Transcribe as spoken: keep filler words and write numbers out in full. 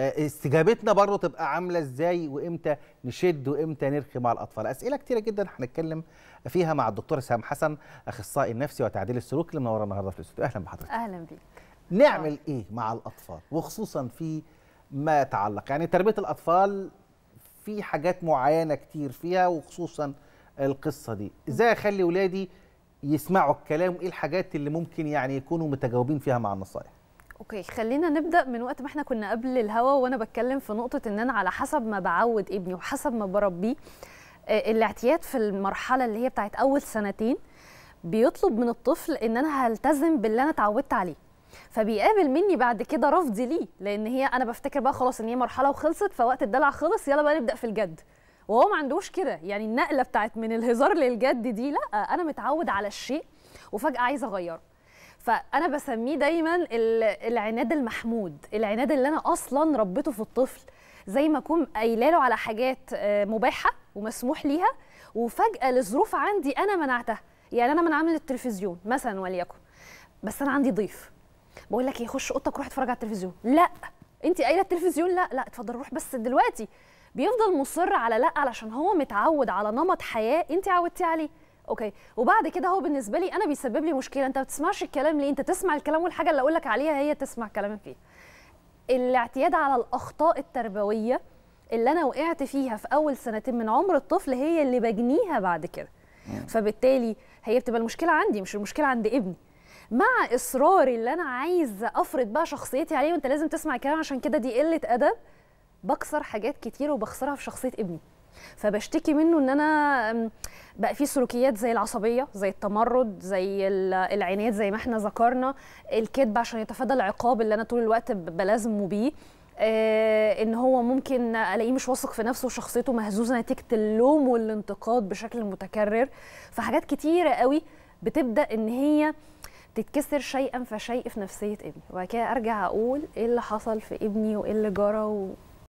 استجابتنا برضه تبقى عامله ازاي، وامتى نشد وامتى نرخي مع الاطفال. اسئله كتيره جدا هنتكلم فيها مع الدكتوره سهام حسن، اخصائي النفسي وتعديل السلوك اللي منوره النهارده في الاستوديو. اهلا بحضرتك. اهلا بيك. نعمل أوه. ايه مع الاطفال، وخصوصا في ما يتعلق يعني تربيه الاطفال، في حاجات معينه كتير فيها، وخصوصا القصه دي ازاي اخلي ولادي يسمعوا الكلام، وايه الحاجات اللي ممكن يعني يكونوا متجاوبين فيها مع النصائح. اوكي، خلينا نبدا من وقت ما احنا كنا قبل الهوا وانا بتكلم في نقطه ان انا على حسب ما بعود ابني وحسب ما بربيه. الاعتياد في المرحله اللي هي بتاعت اول سنتين بيطلب من الطفل ان انا هلتزم باللي انا اتعودت عليه، فبيقابل مني بعد كده رفض ليه، لان هي انا بفتكر بقى خلاص ان هي مرحله وخلصت، فوقت الدلع خلص يلا بقى نبدا في الجد، وهو ما عندوش كده. يعني النقله بتاعت من الهزار للجد دي، لا انا متعود على الشيء وفجاه عايزه اغيره. فأنا بسميه دايماً العناد المحمود، العناد اللي أنا أصلاً ربيته في الطفل، زي ما أكون قايله له على حاجات مباحة ومسموح ليها، وفجأة لظروف عندي أنا منعتها. يعني أنا منعها من التلفزيون مثلاً وليكن، بس أنا عندي ضيف، بقول لك ايه خش أوضتك روح اتفرج على التلفزيون. لا أنت قايله التلفزيون، لا لا اتفضل روح بس دلوقتي. بيفضل مصر على لا، علشان هو متعود على نمط حياة أنت عودتيه عليه. اوكي، وبعد كده هو بالنسبه لي انا بيسبب لي مشكله، انت ما بتسمعش الكلام ليه؟ انت تسمع الكلام والحاجه اللي اقول لك عليها هي تسمع كلامي فيها. الاعتياد على الاخطاء التربويه اللي انا وقعت فيها في اول سنتين من عمر الطفل هي اللي بجنيها بعد كده، فبالتالي هي بتبقى المشكله عندي مش المشكله عند ابني. مع اصراري اللي انا عايزه افرض بقى شخصيتي عليه وانت لازم تسمع الكلام عشان كده دي قله ادب، بكسر حاجات كتير وبخسرها في شخصيه ابني. فبشتكي منه ان انا بقى في سلوكيات زي العصبيه، زي التمرد، زي العناد زي ما احنا ذكرنا، الكذب عشان يتفادى العقاب اللي انا طول الوقت بلازمه بيه، ان هو ممكن الاقيه مش واثق في نفسه وشخصيته مهزوزه نتيجه اللوم والانتقاد بشكل متكرر. فحاجات كتيره قوي بتبدا ان هي تتكسر شيئا فشيء في نفسيه ابني، وبعد كده ارجع اقول ايه اللي حصل في ابني وايه اللي جرى و...